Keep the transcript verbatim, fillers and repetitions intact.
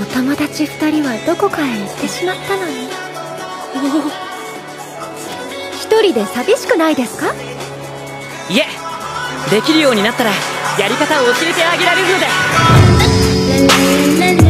お友達二人はどこかへ行ってしまったのに。一人で寂しくないですか？いえ、できるようになったらやり方を教えてあげられるので。